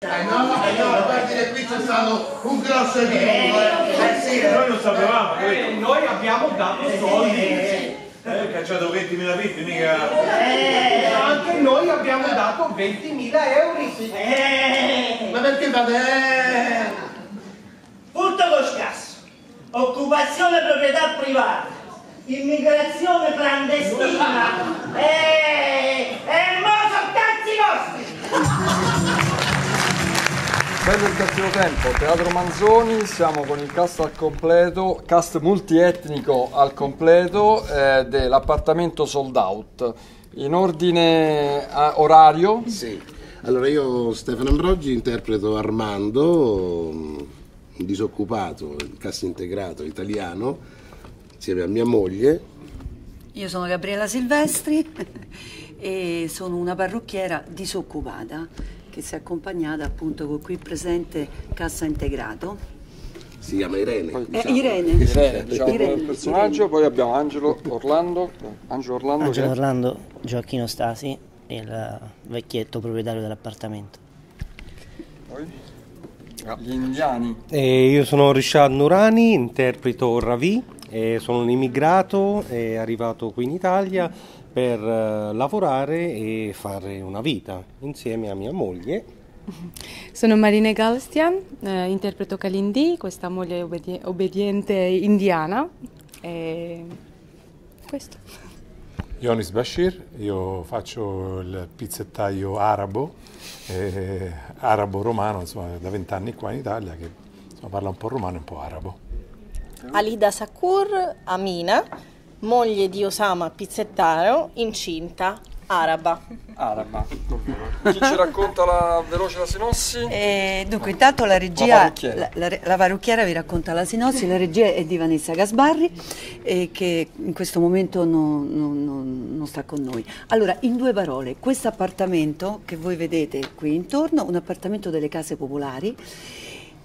No, per dire qui c'è stato un grosso equivoco. Sì, noi non sapevamo, noi abbiamo dato soldi. Ho cacciato 20.000 vitti, mica. Anche noi abbiamo dato 20.000 euro. Ma perché fate? Furto con scasso, occupazione proprietà privata, immigrazione clandestina. E mo' sono cazzi vostri! Bello e il cattivo tempo, Teatro Manzoni, siamo con il cast al completo, cast multietnico al completo dell'appartamento sold out. In ordine orario? Sì, allora io Stefano Ambrogi interpreto Armando, disoccupato, cast integrato italiano, insieme a mia moglie. Io sono Gabriella Silvestri e sono una parrucchiera disoccupata, che si è accompagnata appunto con qui presente cassa integrato. Si chiama Irene. Diciamo. Irene. Diciamo Irene. Il personaggio, Irene. Poi abbiamo Angelo Orlando. Angelo Orlando, Gioacchino Stasi, il vecchietto proprietario dell'appartamento. Poi? No. Gli indiani. Io sono Rishad Noorani, interpreto Ravi, sono un immigrato arrivato qui in Italia per lavorare e fare una vita insieme a mia moglie. Sono Marina Galstian, interpreto Kalindi, questa moglie obbediente indiana. E questo. Jonis Bashir, io faccio il pizzettaio arabo-romano, insomma, da 20 anni qua in Italia, che insomma, parla un po' romano e un po' arabo. Alida Sakur, Amina, moglie di Osama pizzettaro, incinta, araba. Chi ci racconta veloce la sinossi? Dunque intanto la regia, la parrucchiera vi racconta la sinossi, la regia è di Vanessa Gasbarri che in questo momento non sta con noi. Allora, in due parole, questo appartamento che voi vedete qui intorno, un appartamento delle case popolari,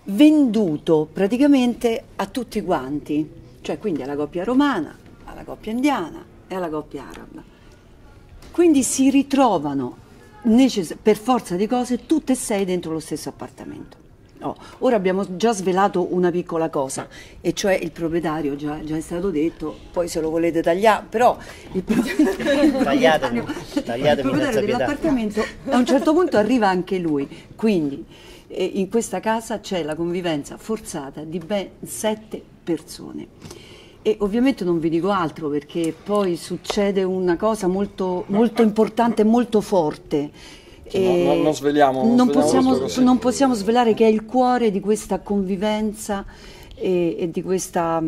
venduto praticamente a tutti quanti, cioè quindi alla coppia romana, alla coppia indiana e alla coppia araba. Quindi si ritrovano per forza di cose tutte e sei dentro lo stesso appartamento. Oh, ora abbiamo già svelato una piccola cosa, e cioè il proprietario già è stato detto, poi se lo volete tagliare, però il proprietario dell'appartamento a un certo punto arriva anche lui. Quindi in questa casa c'è la convivenza forzata di ben 7 persone. E ovviamente non vi dico altro, perché poi succede una cosa molto importante e molto forte. Cioè, non sveliamo. Non possiamo svelare che è il cuore di questa convivenza e di questa,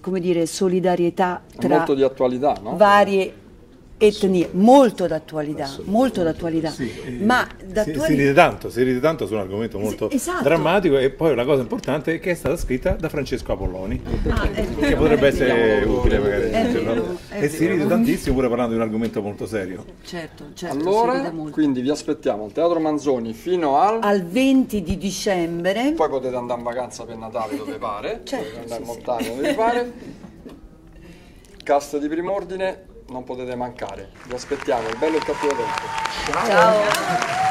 come dire, solidarietà tra molto di attualità, no? Varie etnie, molto d'attualità. Sì, si ride tanto su un argomento molto drammatico, e poi la cosa importante è che è stata scritta da Francesco Apolloni, che potrebbe essere utile magari. E si ride tantissimo pure parlando di un argomento molto serio. Certo. Allora, quindi vi aspettiamo al Teatro Manzoni fino al 20 di dicembre. Poi potete andare in vacanza per Natale dove pare, potete andare in montagna dove pare. Cast di prim'ordine. Non potete mancare. Vi aspettiamo, il bello e il cattivo tempo. Ciao!